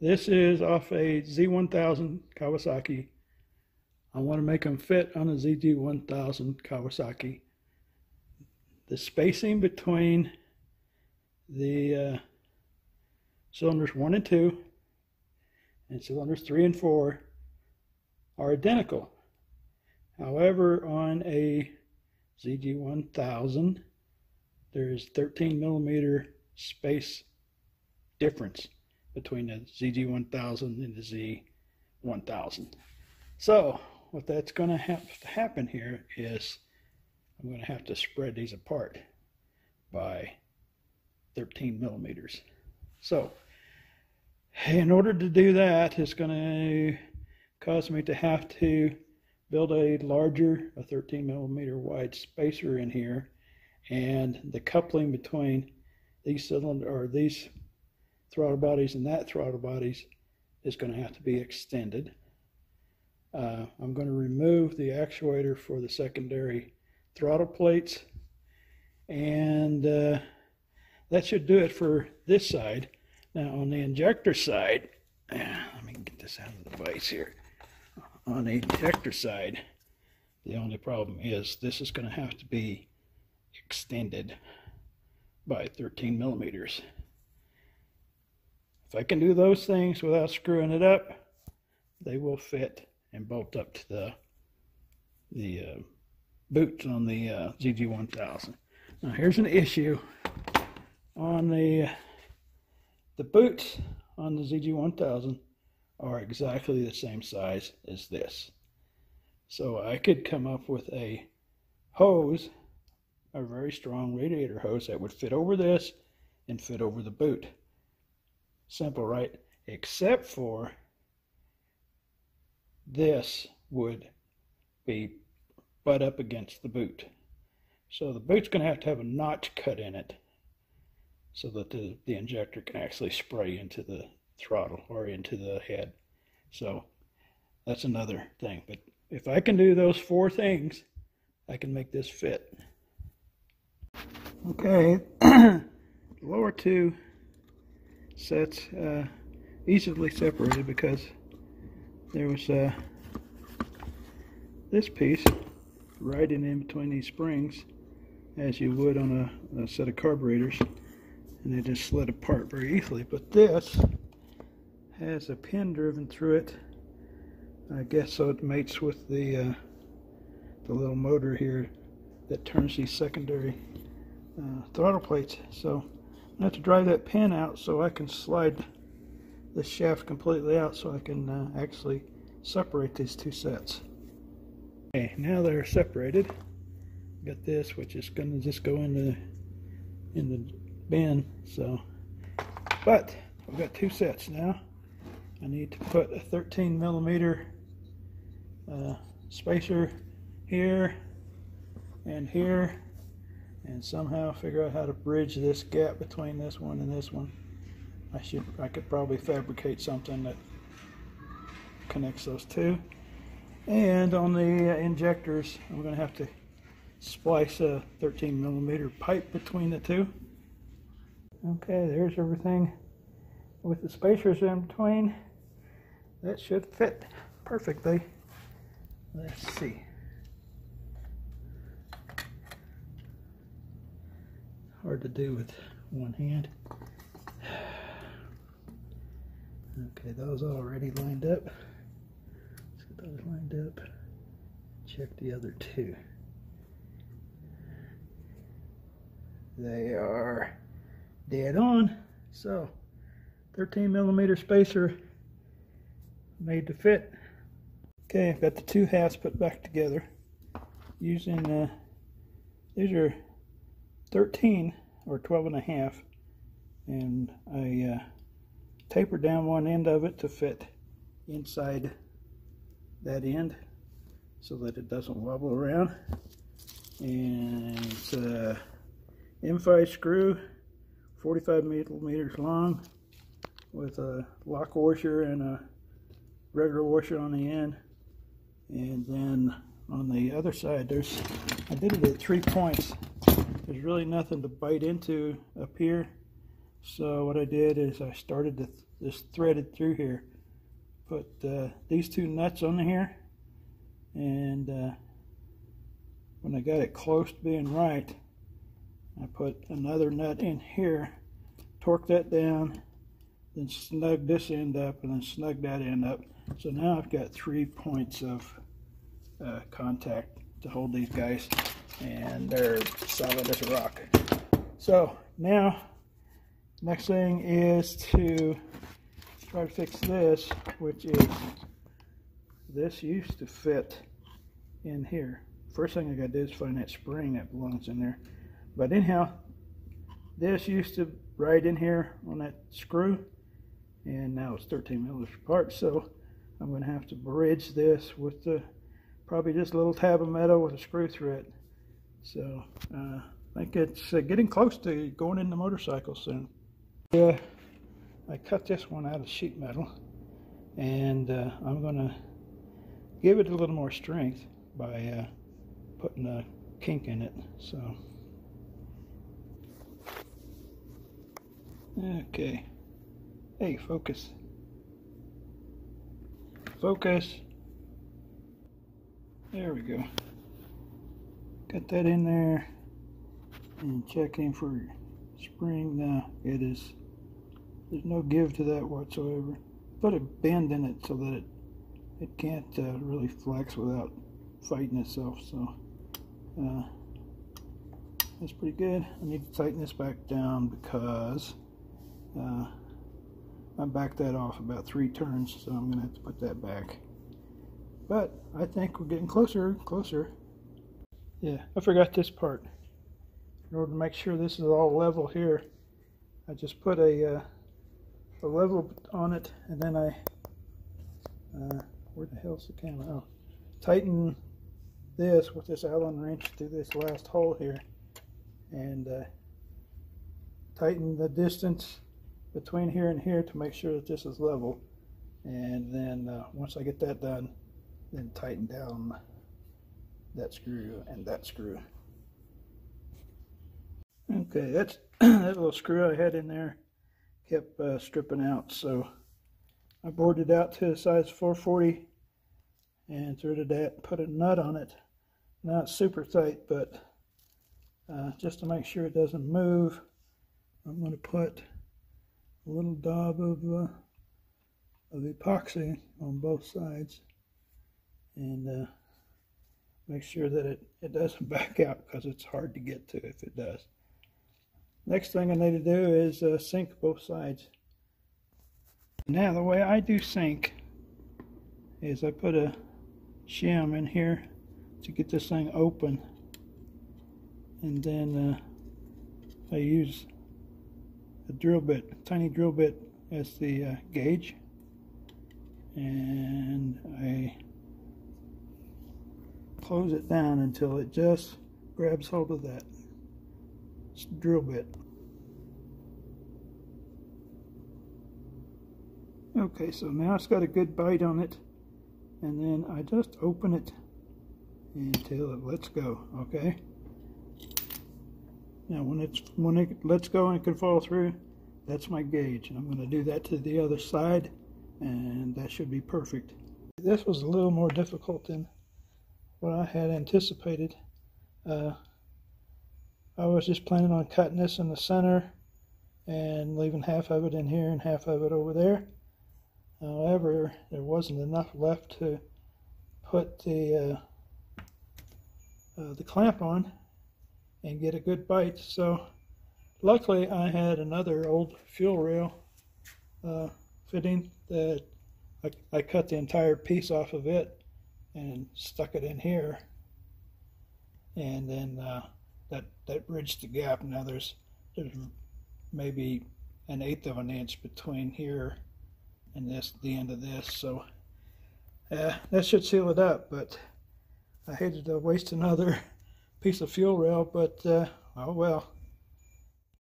This is off a Z1000 Kawasaki. I want to make them fit on a ZG1000 Kawasaki. The spacing between the cylinders 1 and 2 and cylinders 3 and 4 are identical. However, on a ZG1000 there is 13 millimeter space difference between the ZG1000 and the Z1000. So what that's going to have to happen here is I'm going to have to spread these apart by 13 millimeters. So in order to do that, it's going to cause me to have to build a 13 millimeter wide spacer in here, and the coupling between these these throttle bodies and that throttle bodies is going to have to be extended. I'm going to remove the actuator for the secondary throttle plates, and that should do it for this side. Now on the injector side, let me get this out of the device here. On the injector side, the only problem is this is going to have to be extended by 13 millimeters. If I can do those things without screwing it up, they will fit and bolt up to the boots on the ZG1000. Now here's an issue on the boots on the ZG1000 are exactly the same size as this. So I could come up with a hose, a very strong radiator hose that would fit over this and fit over the boot. Simple, right? Except for this would be butt up against the boot. So the boot's going to have a notch cut in it so that the injector can actually spray into the throttle or into the head. So that's another thing. But if I can do those four things, I can make this fit. Okay, lower two sets easily separated because there was this piece right in between these springs, as you would on a set of carburetors, and they just slid apart very easily. But this has a pin driven through it, I guess, so it mates with the little motor here that turns these secondary throttle plates. So I have to drive that pin out so I can slide the shaft completely out so I can actually separate these two sets. Okay, now they're separated. Got this, which is going to just go in the bin. So, but we've got two sets now. I need to put a 13 millimeter spacer here and here, and somehow figure out how to bridge this gap between this one and this one. I could probably fabricate something that connects those two. And on the injectors, I'm going to have to splice a 13 millimeter pipe between the two. Okay, there's everything with the spacers in between. That should fit perfectly. Let's see. Hard to do with one hand. Okay, those are already lined up. Let's get those lined up. Check the other two. They are dead on. So 13 millimeter spacer made to fit. Okay, I've got the two halves put back together using these are 13 or 12.5, and I tapered down one end of it to fit inside that end so that it doesn't wobble around, and it's a M5 screw, 45 millimeters long, with a lock washer and a regular washer on the end. And then on the other side, I did it at 3 points. There's really nothing to bite into up here. So what I did is I started the just threaded through here. Put these two nuts on here, and when I got it close to being right, I put another nut in here, torqued that down, then snug this end up, and then snug that end up. So now I've got 3 points of contact to hold these guys, and they're solid as a rock. So now next thing is to try to fix this, which is this used to fit in here. First thing I gotta do is find that spring that belongs in there. But anyhow, this used to right in here on that screw, and now it's 13 millimeters apart, so I'm gonna have to bridge this with the probably just a little tab of metal with a screw thread. So I think it's getting close to going in the motorcycle soon. Yeah, I cut this one out of sheet metal, and I'm gonna give it a little more strength by putting a kink in it. So okay, hey, focus, there we go. Got that in there, and checking for spring. Now it is, there's no give to that whatsoever. Put a bend in it so that it can't really flex without fighting itself. So that's pretty good. I need to tighten this back down because I backed that off about 3 turns, so I'm gonna have to put that back. But I think we're getting closer and closer. Yeah, I forgot this part. In order to make sure this is all level here, I just put a level on it, and then I where the hell's the camera? Oh, tighten this with this Allen wrench through this last hole here, and tighten the distance between here and here to make sure that this is level. And then once I get that done, then tighten down that screw and that screw. Okay, that's that little screw I had in there kept stripping out, so I bored it out to a size 440 and threaded it that, put a nut on it. Not super tight, but just to make sure it doesn't move, I'm going to put a little daub of epoxy on both sides, and make sure that it doesn't back out, because it's hard to get to if it does. Next thing I need to do is sink both sides. Now the way I do sink is I put a shim in here to get this thing open, and then I use a drill bit, a tiny drill bit, as the gauge, and I close it down until it just grabs hold of that drill bit. Okay, so now it's got a good bite on it, and then I just open it until it lets go. Okay, now when it lets go and it can fall through, that's my gauge. I'm going to do that to the other side, and that should be perfect. This was a little more difficult than what I had anticipated. I was just planning on cutting this in the center and leaving half of it in here and half of it over there. However, there wasn't enough left to put the clamp on and get a good bite. So luckily I had another old fuel rail fitting that I cut the entire piece off of it and stuck it in here, and then that bridged the gap. Now there's maybe 1/8 of an inch between here and this, the end of this, so that should seal it up. But I hated to waste another piece of fuel rail, but oh well,